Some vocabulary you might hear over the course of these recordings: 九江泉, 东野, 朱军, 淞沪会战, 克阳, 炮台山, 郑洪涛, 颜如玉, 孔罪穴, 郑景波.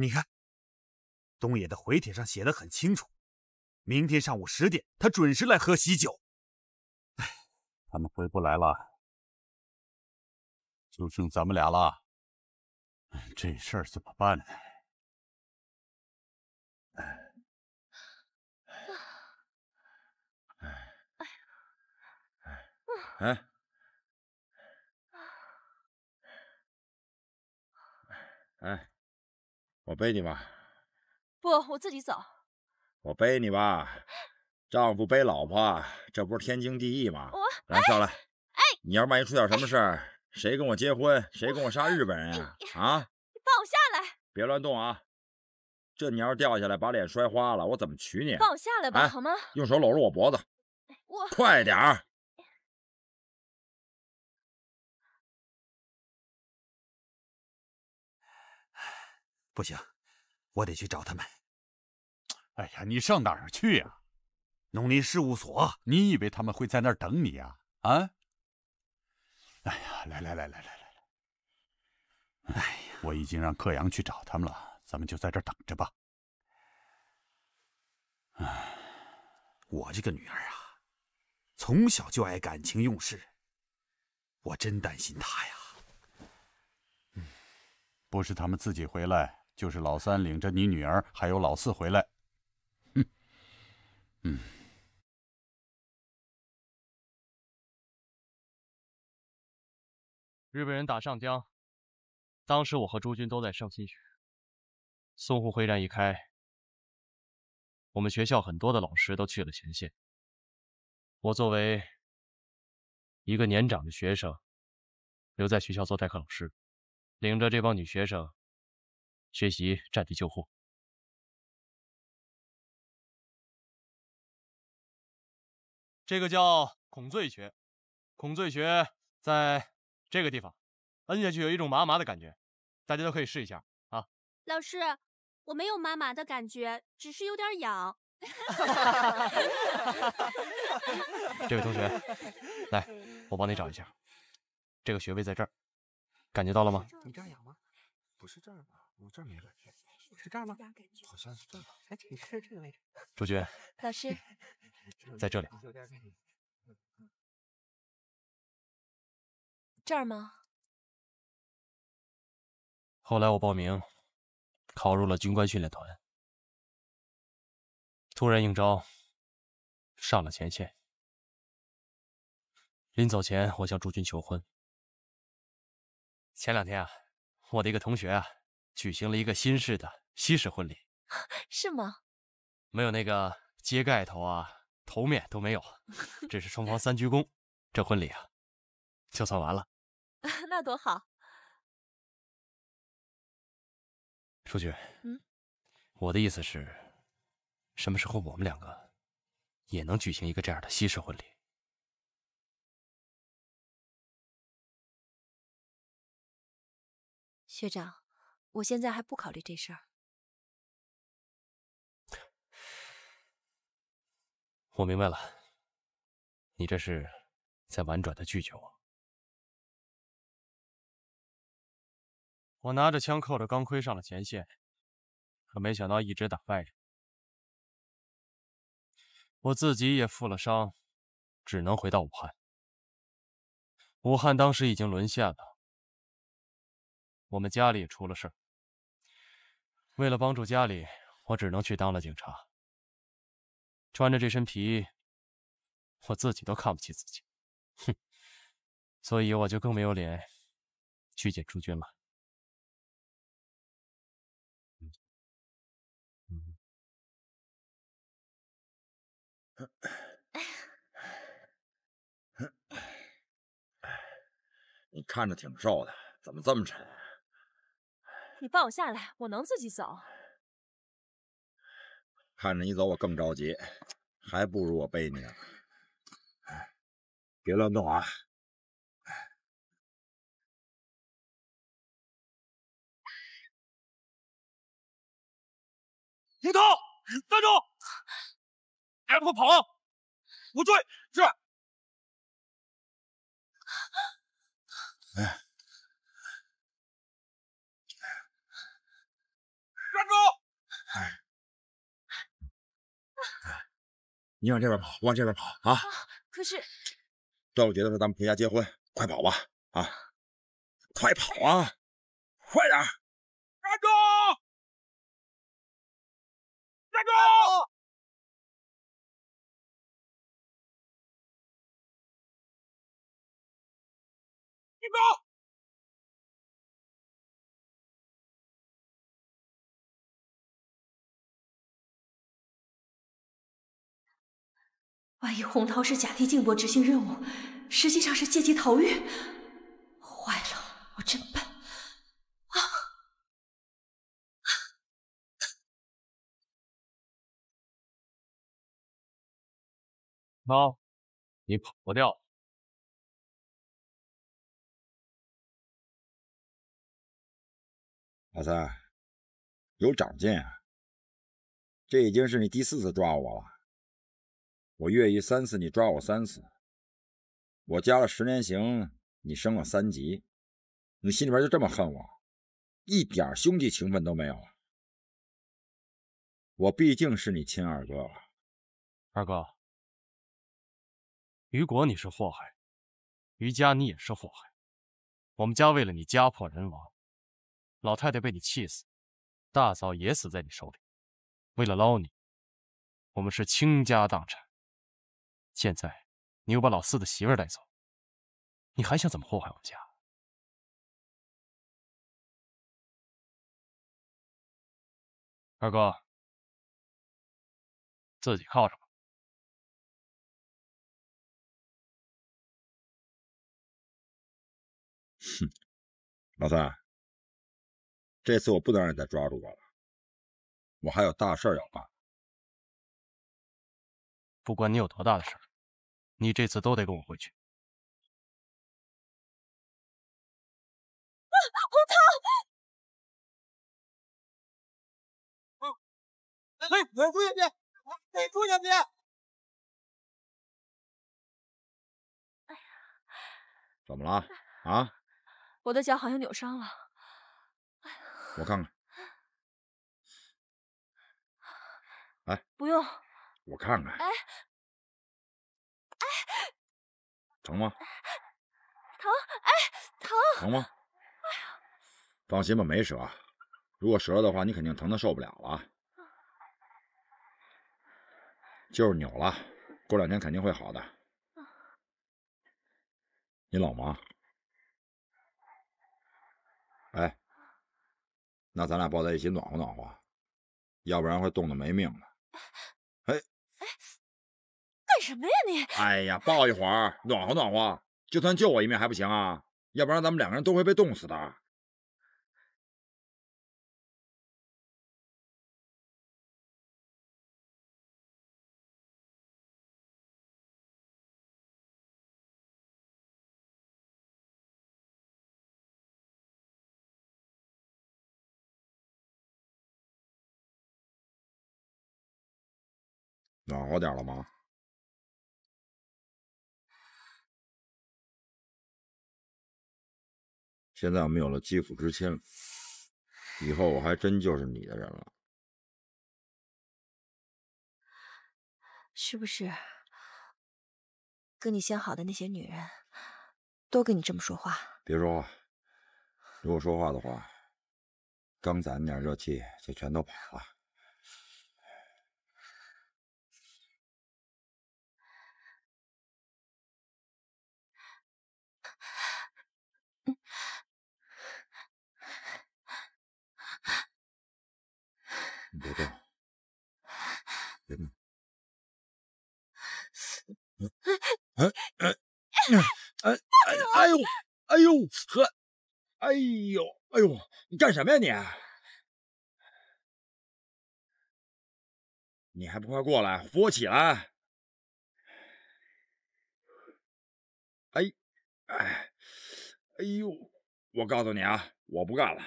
你看，东野的回帖上写得很清楚，明天上午10点，他准时来喝喜酒。哎，他们回不来了，就剩咱们俩了。这事儿怎么办呢？哎。 哎，我背你吧。不，我自己走。我背你吧。丈夫背老婆，这不是天经地义吗？来，上来。哎，你要万一出点什么事儿，谁跟我结婚，谁跟我杀日本人呀？啊！你放我下来！别乱动啊！这你要是掉下来，把脸摔花了，我怎么娶你？放我下来吧，好吗？用手搂住我脖子。我快点儿！ 不行，我得去找他们。哎呀，你上哪儿去呀？农林事务所。你以为他们会在那儿等你呀？啊！哎呀，来！哎呀，我已经让克阳去找他们了，咱们就在这儿等着吧。哎，我这个女儿啊，从小就爱感情用事，我真担心她呀。嗯，不是他们自己回来。 就是老三领着你女儿，还有老四回来。日本人打上江，当时我和朱军都在上新学。淞沪会战一开，我们学校很多的老师都去了前线。我作为一个年长的学生，留在学校做代课老师，领着这帮女学生。 学习战地救护。这个叫孔罪穴，孔罪穴在这个地方，摁下去有一种麻麻的感觉，大家都可以试一下啊。老师，我没有麻麻的感觉，只是有点痒。这位同学，来，我帮你找一下，这个穴位在这儿，感觉到了吗？你这儿痒吗？不是这儿吧？ 我这儿没感觉，是这儿吗？好像是这儿吧。哎，你是这个位置。朱军，老师，在这里。这儿吗？后来我报名，考入了军官训练团，突然应招，上了前线。临走前，我向朱军求婚。前2天啊，我的一个同学啊。 举行了一个新式的西式婚礼，是吗？没有那个揭盖头啊，头面都没有，只是双方3鞠躬，这婚礼啊，就算完了。那多好！朱军，我的意思是，什么时候我们2个也能举行一个这样的西式婚礼？学长。 我现在还不考虑这事儿。我明白了，你这是在婉转的拒绝我。我拿着枪扣着钢盔上了前线，可没想到一直打败人。我自己也负了伤，只能回到武汉。武汉当时已经沦陷了。 我们家里也出了事，为了帮助家里，我只能去当了警察。穿着这身皮衣，我自己都看不起自己，哼！所以我就更没有脸去见朱军了。你看着挺瘦的，怎么这么沉？ 你放我下来，我能自己走。看着你走，我更着急，还不如我背你呢。别乱动啊！停头，站住！别跑，不追，是。哎。 让你往这边跑，往这边跑啊！可是端午节的时候咱们回家结婚，快跑吧！啊，快跑啊！快点！站住！站住！ 走！万一洪涛是假替静博执行任务，实际上是借机逃狱，坏了，我真笨啊！猫，你跑不掉。 老三，有长进啊！这已经是你第四次抓我了。我越狱3次，你抓我3次；我加了10年刑，你升了3级。你心里边就这么恨我，一点兄弟情分都没有。我毕竟是你亲二哥了。二哥，于果你是祸害，于家你也是祸害，我们家为了你家破人亡。 老太太被你气死，大嫂也死在你手里。为了捞你，我们是倾家荡产。现在你又把老四的媳妇带走，你还想怎么祸害我们家？二哥，自己靠着吧。哼，老三。 这次我不能让你再抓住我了，我还有大事要办。不管你有多大的事儿，你这次都得跟我回去。洪涛，滚出去！滚出去！哎呀，怎么了？啊？我的脚好像扭伤了。 我看看，哎，不用，我看看，哎，疼吗？疼，哎，疼，疼吗？哎呀，放心吧，没折。如果折了的话，你肯定疼的受不了了。就是扭了，过2天肯定会好的。你冷吗？哎。 那咱俩抱在一起暖和暖和，要不然会冻得没命的。哎，干什么呀你？哎呀，抱一会儿暖和暖和，就算救我一命还不行啊？要不然咱们2个人都会被冻死的。暖和点了吗？现在我们有了肌肤之亲了，以后我还真就是你的人了，是不是？跟你相好的那些女人，都跟你这么说话？别说话，如果说话的话，刚攒点热气就全都跑了。 你别动，别动！哎呦！你干什么呀你？你还不快过来扶我起来！哎呦！我告诉你啊，我不干了！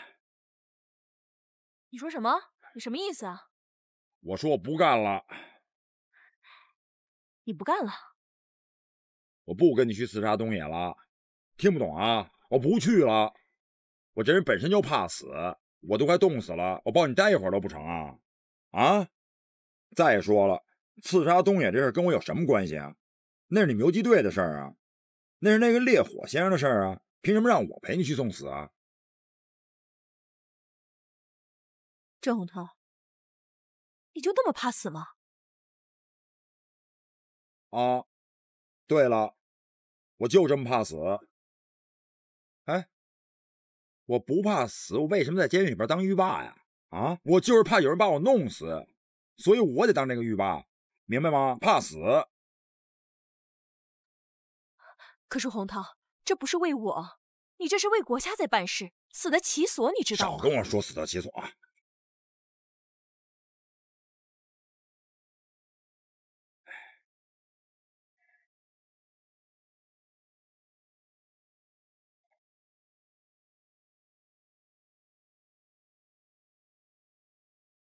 你说什么？ 你什么意思啊？我说我不干了。你不干了？我不跟你去刺杀东野了，听不懂啊？我不去了。我这人本身就怕死，我都快冻死了，我抱你待一会儿都不成啊？啊！再说了，刺杀东野这事跟我有什么关系啊？那是你们游击队的事儿啊，那是那个烈火先生的事儿啊，凭什么让我陪你去送死啊？郑洪涛，你就那么怕死吗？啊，对了，我就这么怕死。哎，我不怕死，我为什么在监狱里边当狱霸呀？啊，我就是怕有人把我弄死，所以我得当这个狱霸，明白吗？怕死。可是洪涛，这不是为我，你这是为国家在办事，死得其所，你知道吗？少跟我说死得其所啊！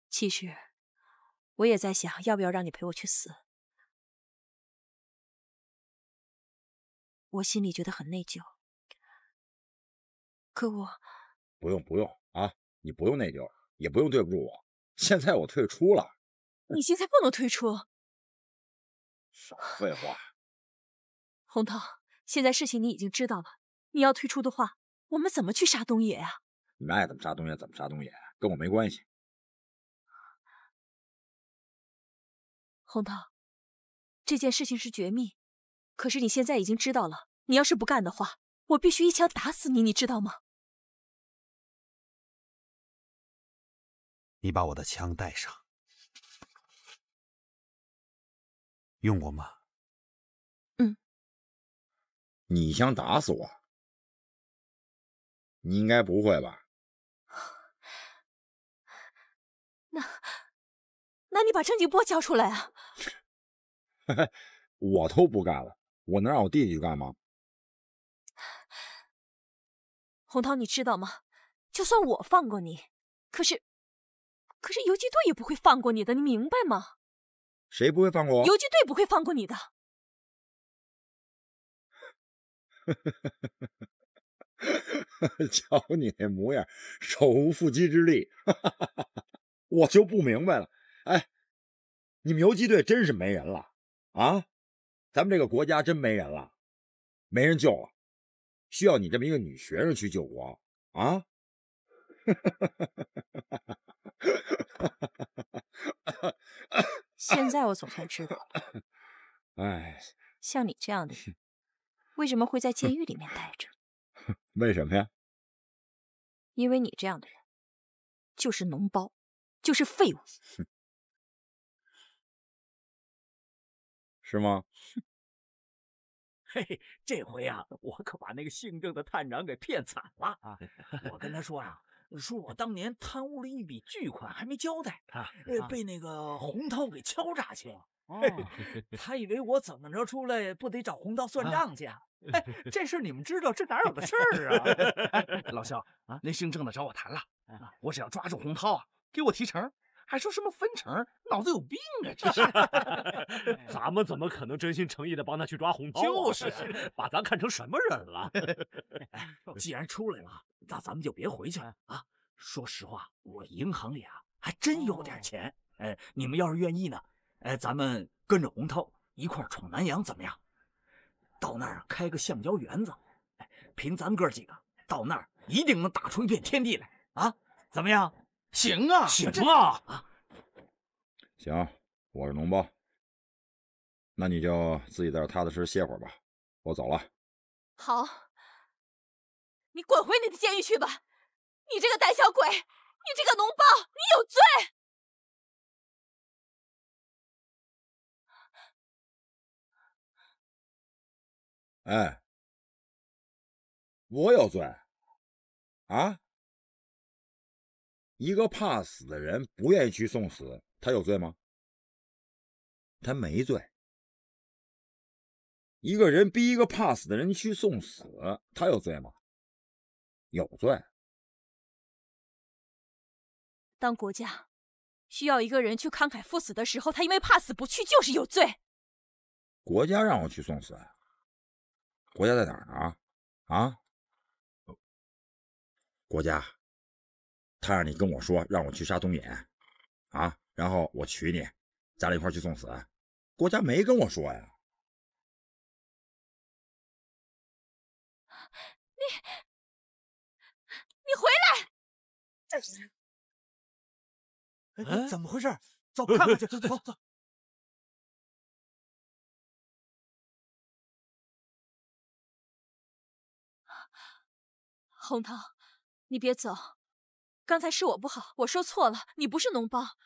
其实，我也在想，要不要让你陪我去死。我心里觉得很内疚，可我……不用啊！你不用内疚，也不用对不住我。现在我退出了。你现在不能退出。少废话。洪涛，现在事情你已经知道了，你要退出的话，我们怎么去杀东野啊？你们爱怎么杀东野怎么杀东野，跟我没关系。 洪涛，这件事情是绝密，可是你现在已经知道了。你要是不干的话，我必须一枪打死你，你知道吗？你把我的枪带上，用过吗？嗯。你一枪打死我？你应该不会吧？那你把郑景波交出来啊！我都不干了，我能让我弟弟干吗？洪涛，你知道吗？就算我放过你，可是游击队也不会放过你的，你明白吗？谁不会放过我？游击队不会放过你的。瞧你那模样，手无缚鸡之力，我就不明白了。 哎，你们游击队真是没人了啊！咱们这个国家真没人了，没人救了，需要你这么一个女学生去救国啊！现在我总算知道了，哎，像你这样的人，为什么会在监狱里面待着？为什么呀？因为你这样的人，就是脓包，就是废物。是吗？嘿，这回啊，我可把那个姓郑的探长给骗惨了啊！我跟他说啊，说我当年贪污了一笔巨款，还没交代，被那个洪涛给敲诈去了。哦，他以为我怎么着出来不得找洪涛算账去？哎，这事你们知道，这哪有的事儿啊？哎，老肖啊，那姓郑的找我谈了，我只要抓住洪涛啊，给我提成。 还说什么分成？脑子有病啊！这是，咱们怎么可能真心诚意的帮他去抓洪涛？就是把咱看成什么人了？既然出来了，那咱们就别回去了啊！说实话，我银行里啊还真有点钱。哎，你们要是愿意呢，哎，咱们跟着洪涛一块闯南洋怎么样？到那儿开个橡胶园子，哎，凭咱哥几个到那儿一定能打出一片天地来啊！怎么样？ 行啊，行啊，行，我是脓包，那你就自己在这踏踏实实歇会儿吧，我走了。好，你滚回你的监狱去吧！你这个胆小鬼，你这个脓包，你有罪！哎，我有罪啊？ 一个怕死的人不愿意去送死，他有罪吗？他没罪。一个人逼一个怕死的人去送死，他有罪吗？有罪。当国家需要一个人去慷慨赴死的时候，他因为怕死不去，就是有罪。国家让我去送死，国家在哪儿呢？啊？国家。 他让你跟我说，让我去杀东野，啊，然后我娶你，咱俩一块去送死，国家没跟我说呀。你回来！哎，怎么回事？走，看看去，走走走。 洪涛，你别走，刚才是我不好，我说错了，你不是脓包，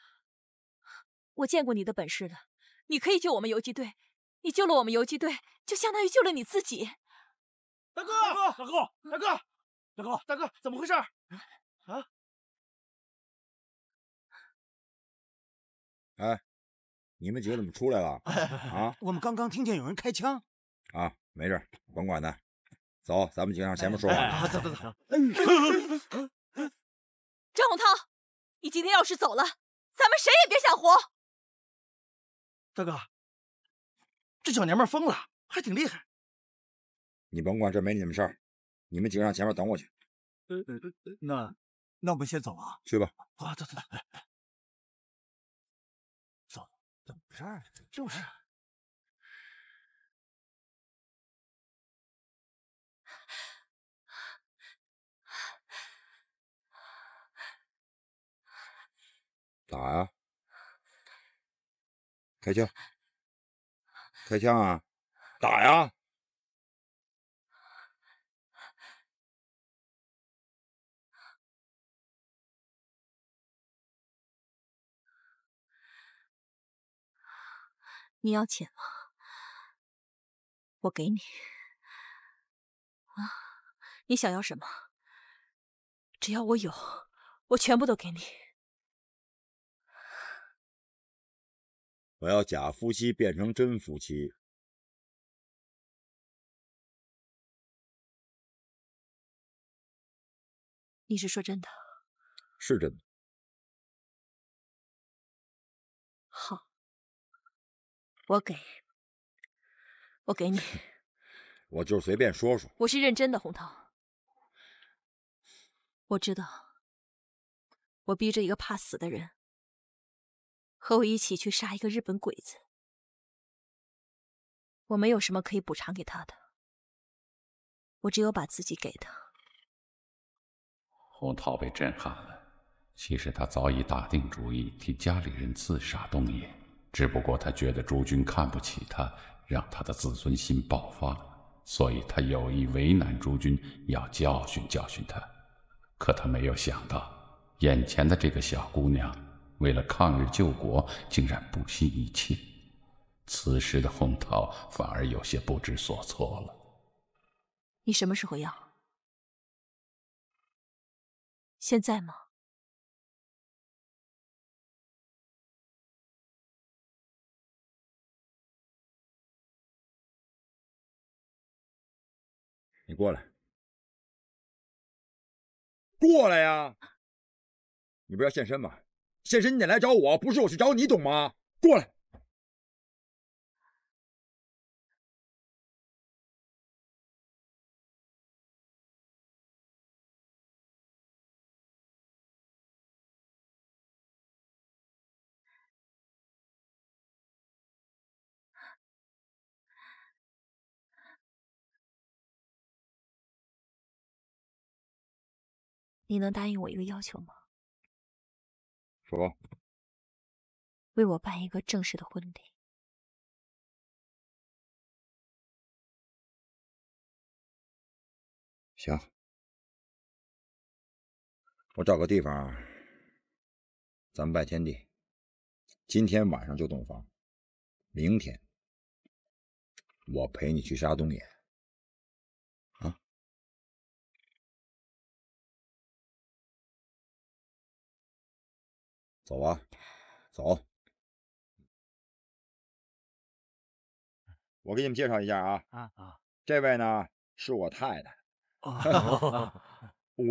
我见过你的本事了，你可以救我们游击队，你救了我们游击队，就相当于救了你自己。大哥，大哥，大哥，大哥，大哥，怎么回事？啊？哎，你们几个怎么出来了？啊？我们刚刚听见有人开枪。啊，没事，甭管他。 走，咱们几个上前面说话。走走走。张洪涛，你今天要是走了，咱们谁也别想活。大哥，这小娘们疯了，还挺厉害。你甭管，这没你们事儿。你们几个上前面等我去。那我们先走啊。去吧。啊，走走走。走，怎么回事？就是。 打呀！开枪！开枪啊！打呀！你要钱吗？我给你。啊，你想要什么？只要我有，我全部都给你。 我要假夫妻变成真夫妻。你是说真的？是真的。好，我给你。我就是随便说说。我是认真的，洪涛。我知道，我逼着一个怕死的人。 和我一起去杀一个日本鬼子，我没有什么可以补偿给他的，我只有把自己给他。洪涛被震撼了，其实他早已打定主意替家里人自杀东野，只不过他觉得朱军看不起他，让他的自尊心爆发了，所以他有意为难朱军，要教训教训他。可他没有想到，眼前的这个小姑娘。 为了抗日救国，竟然不惜一切。此时的洪涛反而有些不知所措了。你什么时候要？现在吗？你过来，过来呀！你不要现身吗？ 现身你得来找我，不是我去找你，懂吗？过来，你能答应我一个要求吗？ 说，为我办一个正式的婚礼。行，我找个地方，咱们拜天地。今天晚上就洞房，明天我陪你去杀东野。啊？ 走啊，走！我给你们介绍一下啊，这位呢是我太太。5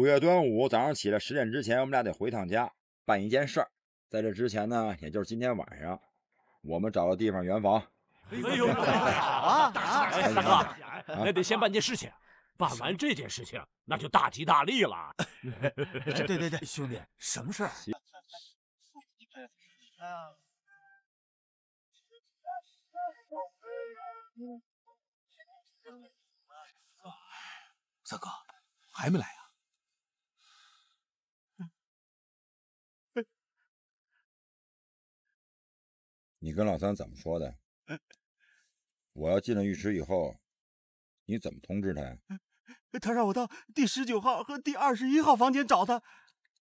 月端午早上起来10点之前，我们俩得回趟家办一件事儿。在这之前呢，也就是今天晚上，我们找个地方圆房。哎呦，好啊！大哥，那得先办件事情。 办完这件事情，那就大吉大利了。对对对，兄弟，什么事儿？三哥还没来呀？你跟老三怎么说的？我要进了浴池以后，你怎么通知他呀？他让我到第19号和第21号房间找他。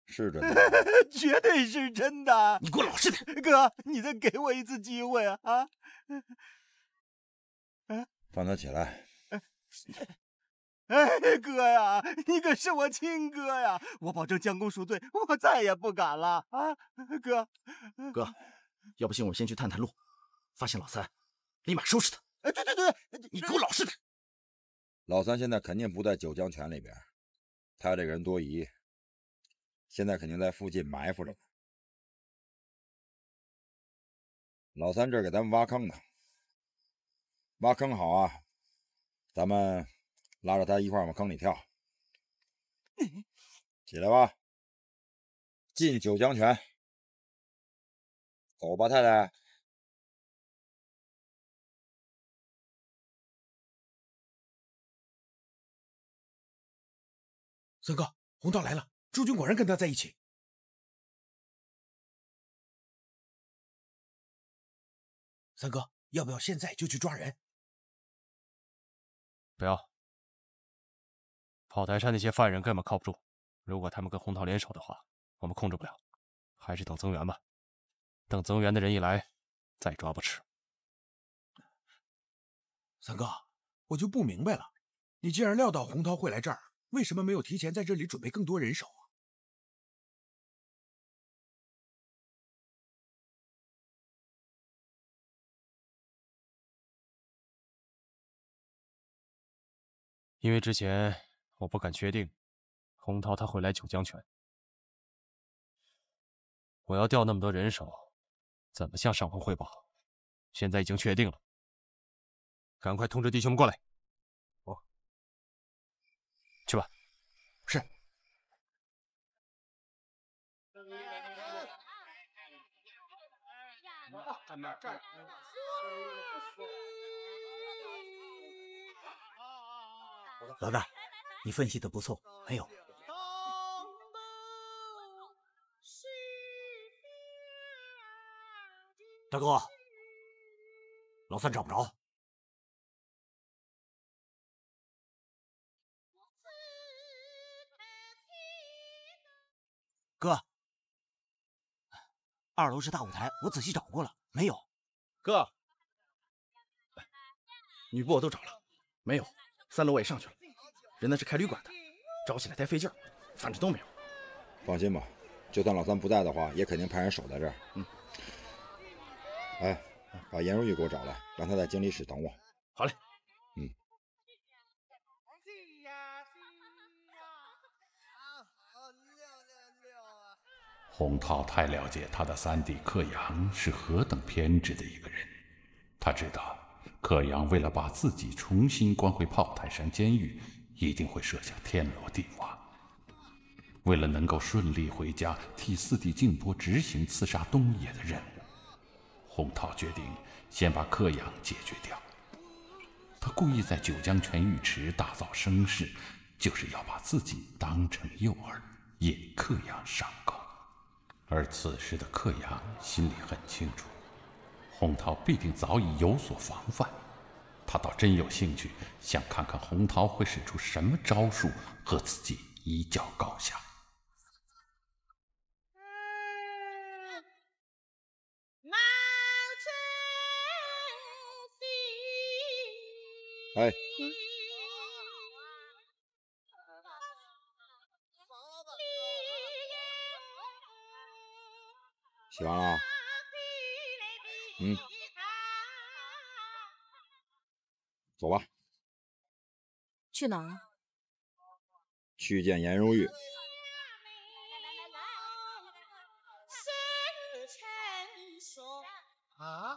是真的，绝对是真的。你给我老实点，哥，你再给我一次机会啊！啊，放他起来。哎，哥呀，你可是我亲哥呀！我保证将功赎罪，我再也不敢了啊！哥，哥，要不信我先去探探路，发现老三，立马收拾他。哎，对，你给我老实点。老三现在肯定不在九江泉里边，他这个人多疑。 现在肯定在附近埋伏着呢。老三这给咱们挖坑呢，挖坑好啊，咱们拉着他一块往坑里跳。起来吧，进九江泉。走吧，太太。三哥，洪道来了。 朱军果然跟他在一起。三哥，要不要现在就去抓人？不要。炮台山那些犯人根本靠不住，如果他们跟洪涛联手的话，我们控制不了，还是等增援吧。等增援的人一来，再抓不迟。三哥，我就不明白了，你既然料到洪涛会来这儿，为什么没有提前在这里准备更多人手？ 因为之前我不敢确定洪涛他会来九江泉，我要调那么多人手，怎么向上峰汇报？现在已经确定了，赶快通知弟兄们过来。哦，去吧。是。老大，你分析的不错，很有。大哥，老三找不着。哥，2楼是大舞台，我仔细找过了，没有。哥，女部我都找了，没有。 3楼我也上去了，人那是开旅馆的，找起来太费劲儿，反正都没有。放心吧，就算老三不在的话，也肯定派人守在这儿。嗯。哎，把颜如玉给我找来，让他在经理室等我。好嘞。嗯。洪涛太了解他的三弟克阳是何等偏执的一个人，他知道。 克阳为了把自己重新关回炮台山监狱，一定会设下天罗地网。为了能够顺利回家，替四弟静波执行刺杀东野的任务，洪涛决定先把克阳解决掉。他故意在九江泉浴池打造声势，就是要把自己当成诱饵，引克阳上钩。而此时的克阳心里很清楚。 洪涛必定早已有所防范，他倒真有兴趣，想看看洪涛会使出什么招数和自己一较高下。哎，洗完了。 嗯，走吧。去哪儿？去见颜如玉。啊？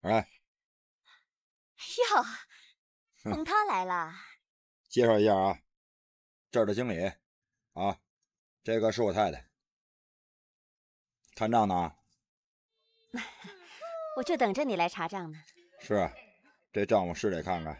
哎。哟，洪涛来了。 介绍一下啊，这儿的经理啊，这个是我太太，看账呢啊。我就等着你来查账呢。是，这账我是得看看。